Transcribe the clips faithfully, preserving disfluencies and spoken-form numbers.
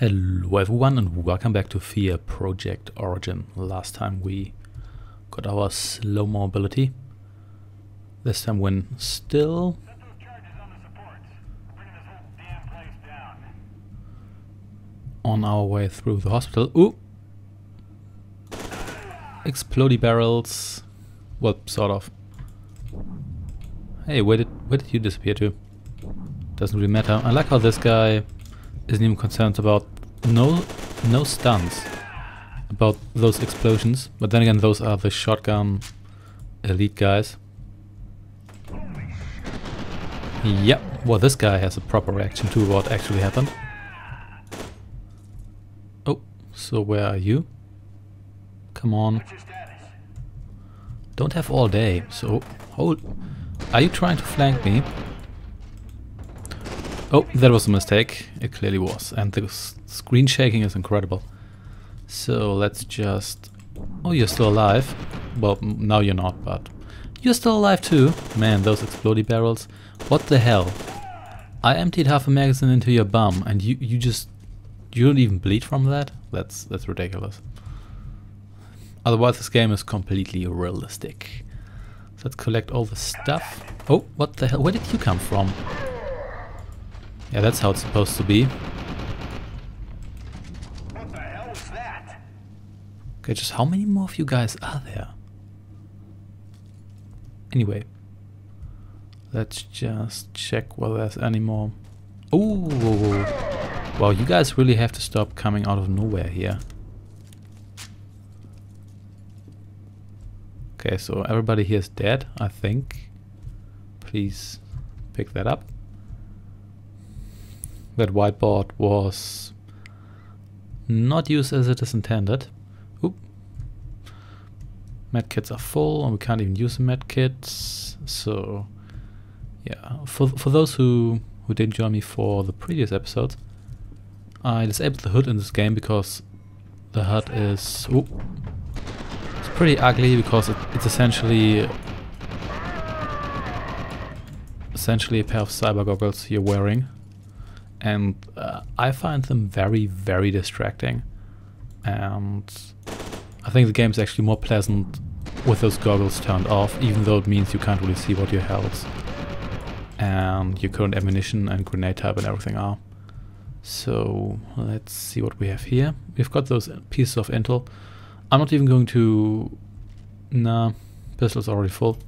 Hello everyone and welcome back to F E A R. Project Origin. Last time we got our slow mo ability. This time when still... Set those charges on the supports. We're bringing this whole damn place down. On our way through the hospital. Ooh! Explodey barrels. Well, sort of. Hey, where did, where did you disappear to? Doesn't really matter. I like how this guy isn't even concerned about no no stuns about those explosions, but then again those are the shotgun elite guys. Yep, well this guy has a proper reaction to what actually happened. Oh, so where are you? Come on. Don't have all day, so hold. Are you trying to flank me? Oh, that was a mistake. It clearly was. And the screen shaking is incredible. So let's just... Oh, you're still alive. Well, now you're not, but... You're still alive too. Man, those explodey barrels. What the hell? I emptied half a magazine into your bum and you, you just... You don't even bleed from that? That's, that's ridiculous. Otherwise this game is completely irrealistic. So let's collect all the stuff. Oh, what the hell? Where did you come from? Yeah, that's how it's supposed to be. What the hell was that? Okay, just how many more of you guys are there? Anyway, let's just check whether there's any more. Oh, wow! You guys really have to stop coming out of nowhere here. Okay, so everybody here is dead, I think. Please pick that up. That whiteboard was not used as it is intended. Oop. Medkits are full and we can't even use the medkits. So yeah, for, for those who, who didn't join me for the previous episodes, I disabled the H U D in this game because the H U D is oop, it's pretty ugly because it, it's essentially essentially a pair of cyber goggles you're wearing. And uh, I find them very, very distracting. And I think the game's actually more pleasant with those goggles turned off, even though it means you can't really see what your health and your current ammunition and grenade type and everything are. So let's see what we have here. We've got those pieces of intel. I'm not even going to... Nah, pistol's already full.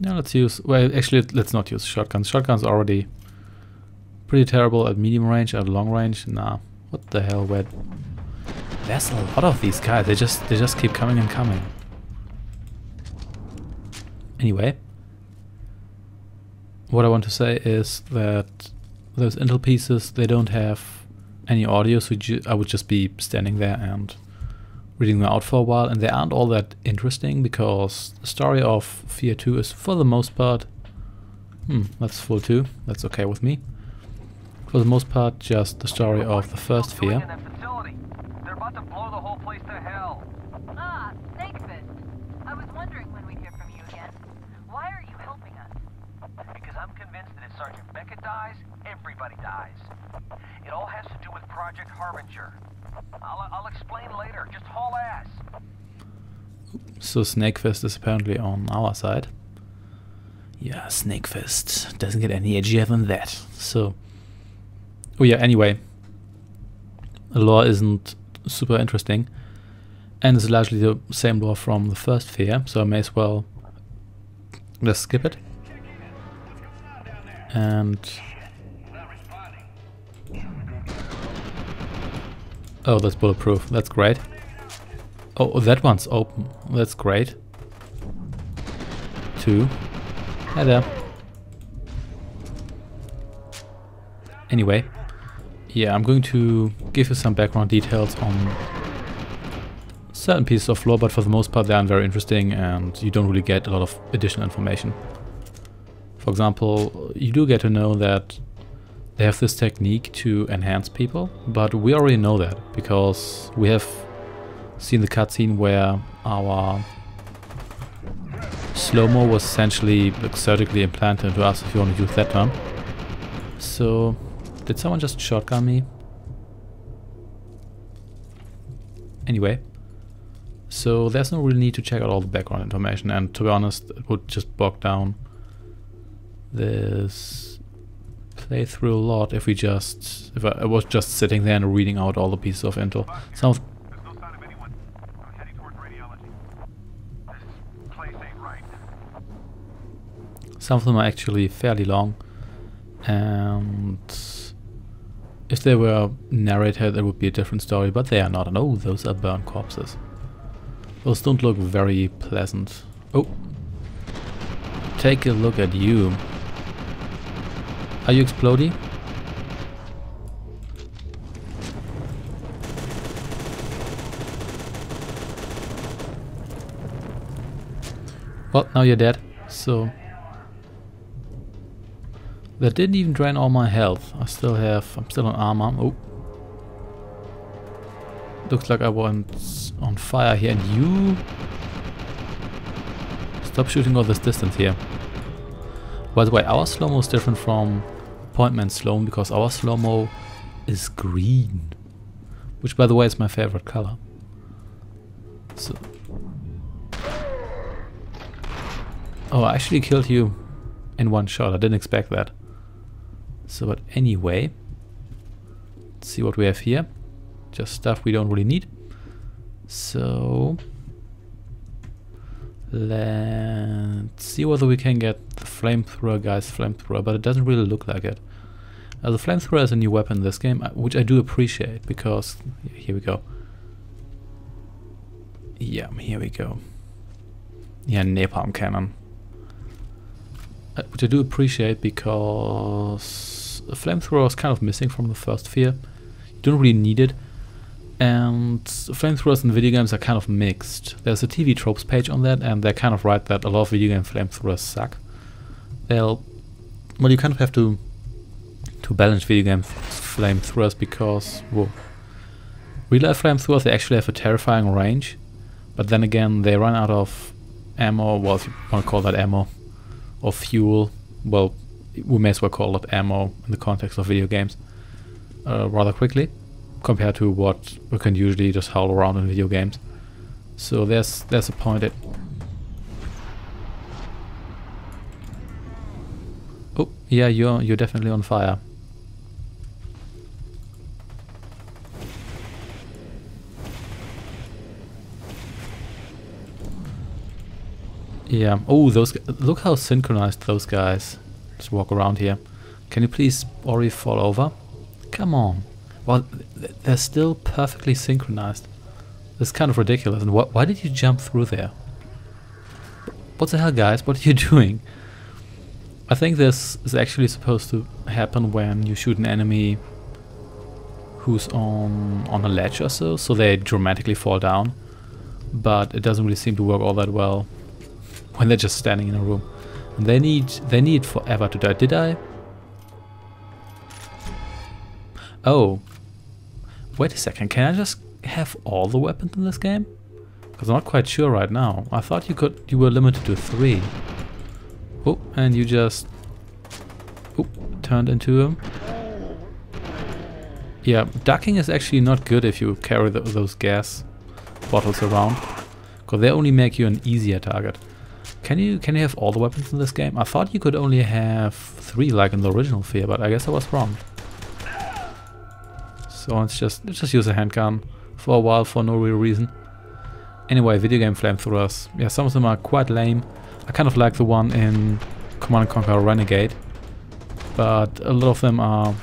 No, let's use... Well, actually, let's not use shotguns. Shotguns are already... pretty terrible at medium range, at long range. Nah, what the hell, wait. There's a lot of these guys, they just they just keep coming and coming. Anyway, what I want to say is that those intel pieces, they don't have any audio, so ju I would just be standing there and reading them out for a while, and they aren't all that interesting because the story of F E A R two is for the most part... Hmm, that's full too, that's okay with me. For the most part, just the story of the first F E A R. They're about to blow the whole place to hell. Ah, Snake Fist. I was wondering when we'd hear from you again. Why are you helping us? Because I'm convinced that if Sergeant Beckett dies, everybody dies. It all has to do with Project Harbinger. I'll, I'll explain later. Just haul ass. So Snake Fist is apparently on our side. Yeah, Snake Fist doesn't get any edgier than that. So. Oh yeah, anyway, the lore isn't super interesting and it's largely the same lore from the first F E A R, so I may as well just skip it. And... Oh, that's bulletproof, that's great. Oh, that one's open, that's great. Two. Hi there. Anyway. Yeah, I'm going to give you some background details on certain pieces of lore, but for the most part they aren't very interesting and you don't really get a lot of additional information. For example, you do get to know that they have this technique to enhance people, but we already know that because we have seen the cutscene where our slow-mo was essentially surgically implanted into us, if you want to use that term. So... Did someone just shotgun me? Anyway, so there's no real need to check out all the background information, and to be honest, it would just bog down this playthrough a lot if we just, if I, I was just sitting there and reading out all the pieces of intel. Some of Some of them are actually fairly long, and if they were narrated it would be a different story, but they are not. And oh, those are burned corpses. Those don't look very pleasant. Oh, take a look at you. Are you exploding? Well, now you're dead, so... That didn't even drain all my health. I still have... I'm still on armor. Oh. Looks like I was on fire here, and you... Stop shooting all this distance here. By the way, our slow-mo is different from Pointman Sloan, because our slow-mo is green. Which, by the way, is my favorite color. So... Oh, I actually killed you in one shot. I didn't expect that. So, but anyway, let's see what we have here. Just stuff we don't really need. So, let's see whether we can get the flamethrower guy's flamethrower, but it doesn't really look like it. Now, the flamethrower is a new weapon in this game, which I do appreciate, because... Here we go. Yeah, here we go. Yeah, napalm cannon. Which I do appreciate, because a flamethrower is kind of missing from the first F E A R. You don't really need it, and flamethrowers in video games are kind of mixed. There's a T V Tropes page on that, and they're kind of right that a lot of video game flamethrowers suck. They'll, well, you kind of have to to balance video game flamethrowers, because whoa, real life flamethrowers, they actually have a terrifying range, but then again they run out of ammo. Well, if you want to call that ammo. Or fuel, well, we may as well call it ammo in the context of video games, uh, rather quickly, compared to what we can usually just howl around in video games. So there's there's a point at... Oh, yeah, you're you're definitely on fire. Yeah. Oh, those. Look how synchronized those guys just walk around here. Can you please already fall over? Come on. Well, they're still perfectly synchronized. It's kind of ridiculous. And wh why did you jump through there? What the hell, guys? What are you doing? I think this is actually supposed to happen when you shoot an enemy who's on on a ledge or so, so they dramatically fall down. But it doesn't really seem to work all that well when they're just standing in a room. And they need they need forever to die. Did I? Oh. Wait a second, can I just have all the weapons in this game? Because I'm not quite sure right now. I thought you could you were limited to three. Oh, and you just oh, turned into him. Yeah, ducking is actually not good if you carry the, those gas bottles around, because they only make you an easier target. Can you can you have all the weapons in this game? I thought you could only have three, like in the original F E A R, but I guess I was wrong. So let's just let's just use a handgun for a while for no real reason. Anyway, video game flamethrowers. Yeah, some of them are quite lame. I kind of like the one in Command and Conquer Renegade, but a lot of them are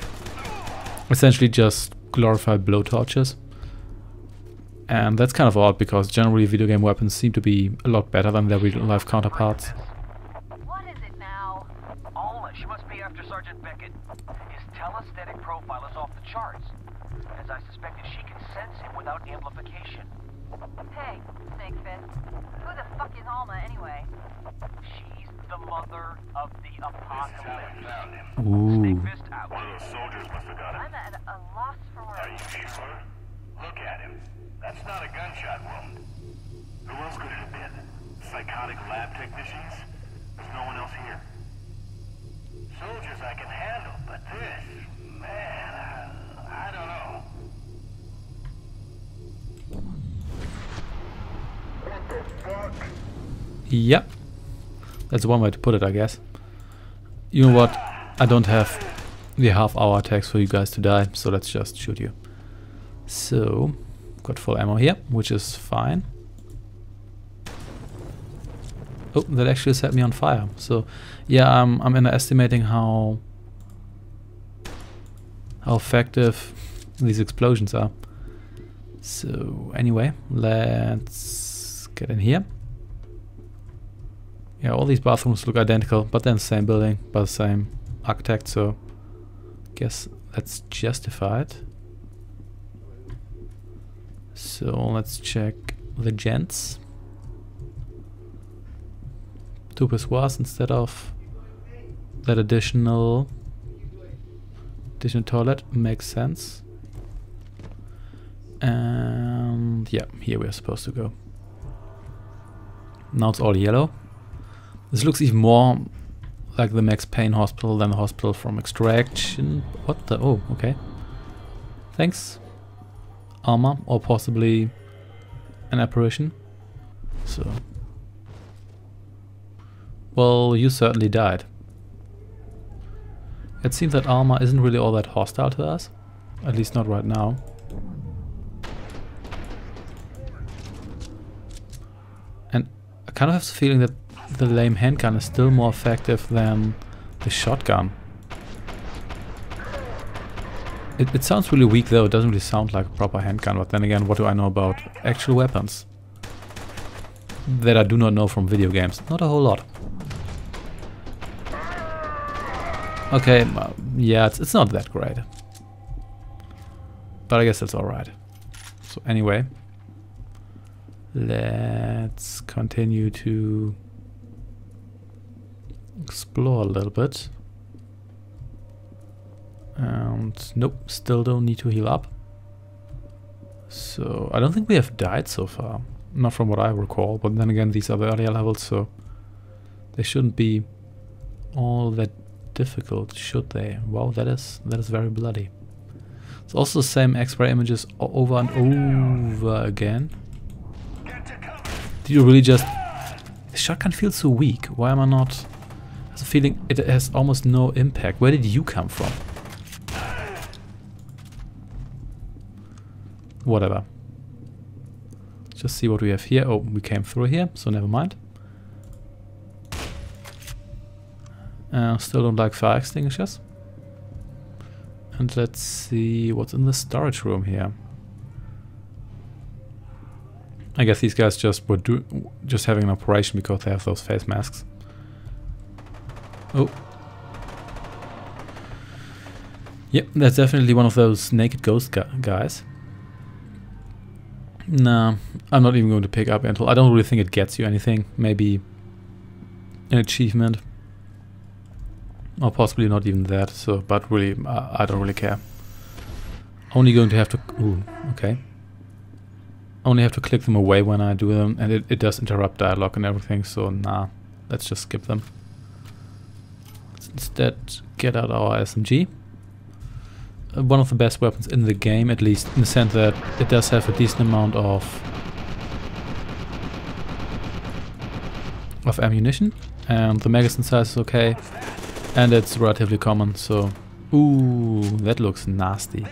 essentially just glorified blowtorches. And that's kind of odd, because generally video game weapons seem to be a lot better than their real life counterparts. What is it now? Alma, she must be after Sergeant Beckett. His telesthetic profile is off the charts. As I suspected, she can sense him without amplification. Hey, Snake Fist. Who the fuck is Alma anyway? She's the mother of the apocalypse. Ooh. Snake Fist out. One of those soldiers must have got him. I'm at a loss for words. Are you peaceful? Look at him. That's not a gunshot wound. Who else could it have been? Psychotic lab technicians? There's no one else here. Soldiers I can handle, but this... Man, I, I don't know. Yep. That's one way to put it, I guess. You know what? I don't have the half hour attacks for you guys to die, so let's just shoot you. So, got full ammo here, which is fine. Oh, that actually set me on fire. So, yeah, I'm, I'm underestimating how how effective these explosions are. So, anyway, let's get in here. Yeah, all these bathrooms look identical, but then same building, by the same architect, so guess that's justified. So let's check the gents. Two persuas instead of that additional additional toilet makes sense. And yeah, here we are supposed to go. Now it's all yellow. This looks even more like the Max Payne hospital than the hospital from Extraction. What the? Oh, okay. Thanks, Alma, or possibly an apparition. So, well, you certainly died. It seems that Alma isn't really all that hostile to us, at least not right now. And I kind of have the feeling that the lame handgun is still more effective than the shotgun. It, it sounds really weak though, it doesn't really sound like a proper handgun, but then again, what do I know about actual weapons? That I do not know from video games. Not a whole lot. Okay, yeah, it's, it's not that great. But I guess that's alright. So anyway, let's continue to explore a little bit. And nope, still don't need to heal up. So I don't think we have died so far. Not from what I recall, but then again these are the earlier levels, so they shouldn't be all that difficult, should they? Wow, that is that is very bloody. It's also the same X-ray images over and over again. Do you really just... The shotgun feels so weak. Why am I not... I have a feeling it has almost no impact. Where did you come from? Whatever. Just see what we have here. Oh, we came through here, so never mind. Uh, still don't like fire extinguishers. And let's see what's in the storage room here. I guess these guys just were do just having an operation because they have those face masks. Oh. Yep, that's definitely one of those naked ghost gu guys. Nah, I'm not even going to pick up until... I don't really think it gets you anything. Maybe an achievement. Or possibly not even that, so... But really, I, I don't really care. Only going to have to... Ooh, okay. Only have to click them away when I do them, and it, it does interrupt dialogue and everything, so nah. Let's just skip them. Instead, get out our S M G. Uh, one of the best weapons in the game, at least in the sense that it does have a decent amount of of ammunition, and the magazine size is okay, and it's relatively common. So, ooh, that looks nasty.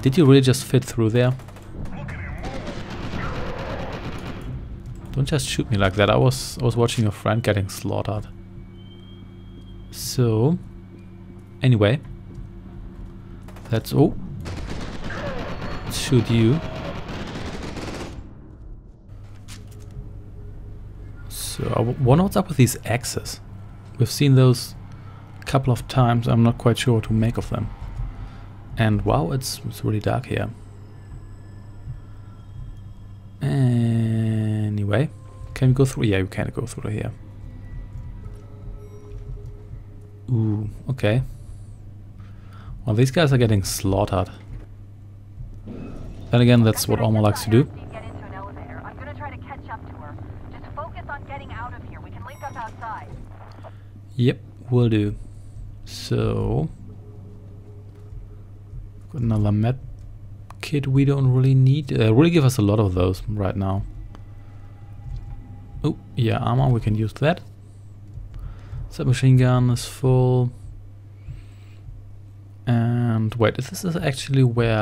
Did you really just fit through there? Don't just shoot me like that. I was I was watching your friend getting slaughtered. So, anyway, let's, oh, let's shoot you. So, I wonder what's up with these axes. We've seen those a couple of times, I'm not quite sure what to make of them. And wow, it's, it's really dark here. Anyway, can we go through? Yeah, you can go through here. Ooh, okay. Well, these guys are getting slaughtered. Then again, that's what Alma likes to do. Yep, will do. So... Got another map kit we don't really need. Uh, really give us a lot of those right now. Oh, yeah, armor, we can use that. Submachine gun is full. And wait, is this is actually where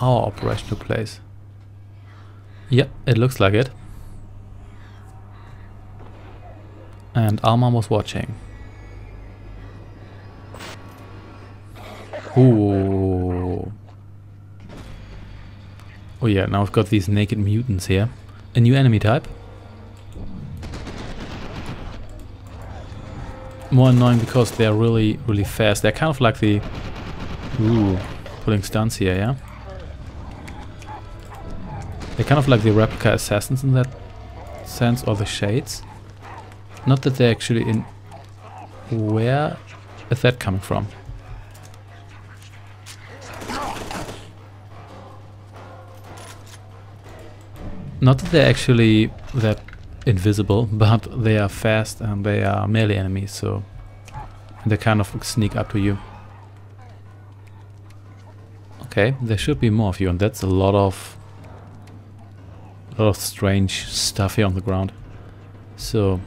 our operation took place? Yep, yeah, it looks like it. And Alma was watching. Ooh. Oh yeah, now I've got these naked mutants here. A new enemy type. More annoying because they're really, really fast. They're kind of like the... Ooh, pulling stunts here, yeah? They're kind of like the replica assassins in that sense, or the shades. Not that they're actually in... Where is that coming from? Not that they're actually that invisible, but they are fast and they are melee enemies, so... And they kind of sneak up to you. Okay, there should be more of you, and that's a lot of... A lot of strange stuff here on the ground. So...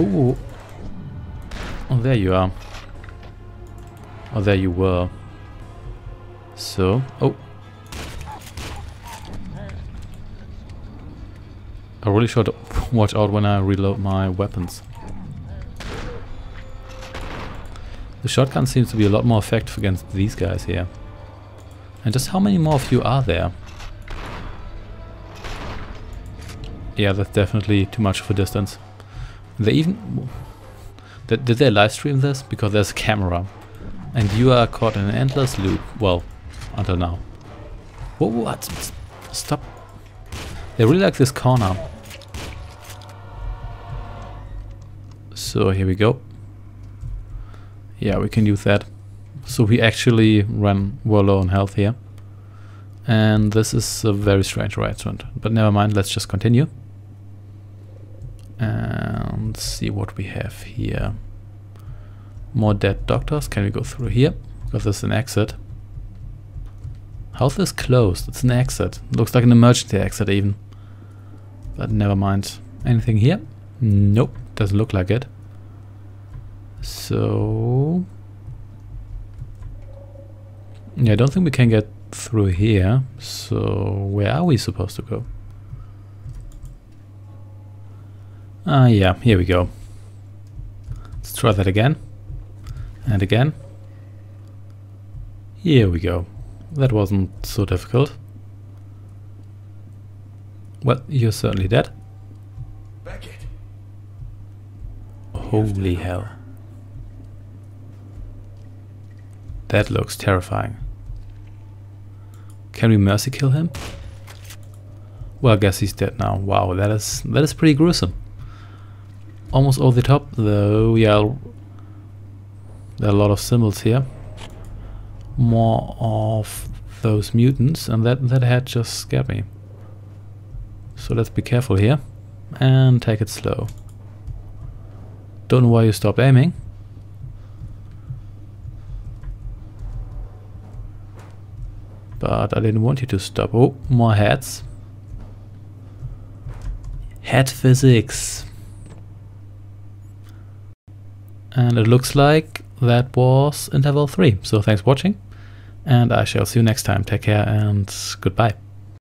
Ooh. Oh, there you are. Oh, there you were. So, oh. I really should watch out when I reload my weapons. The shotgun seems to be a lot more effective against these guys here. And just how many more of you are there? Yeah, that's definitely too much of a distance. They even... Did they livestream this? Because there's a camera. And you are caught in an endless loop. Well, until now. Whoa, what? Stop. They really like this corner. So here we go. Yeah, we can use that. So we actually run well low on health here. And this is a very strange arrangement. But never mind, let's just continue. And see what we have here. More dead doctors. Can we go through here? Because there's an exit. House is closed. It's an exit. Looks like an emergency exit even. But never mind. Anything here? Nope. Doesn't look like it. So... Yeah, I don't think we can get through here. So where are we supposed to go? Ah, uh, yeah, here we go. Let's try that again. And again. Here we go. That wasn't so difficult. Well, you're certainly dead. Beckett. Holy hell. That looks terrifying. Can we mercy kill him? Well, I guess he's dead now. Wow, that is that is pretty gruesome. Almost over the top, though. Yeah, there are a lot of symbols here. More of those mutants, and that that head just scared me. So let's be careful here and take it slow. Don't know why you stopped aiming. But I didn't want you to stop. Oh, more heads. Head physics. And it looks like that was interval three. So thanks for watching, and I shall see you next time. Take care and goodbye.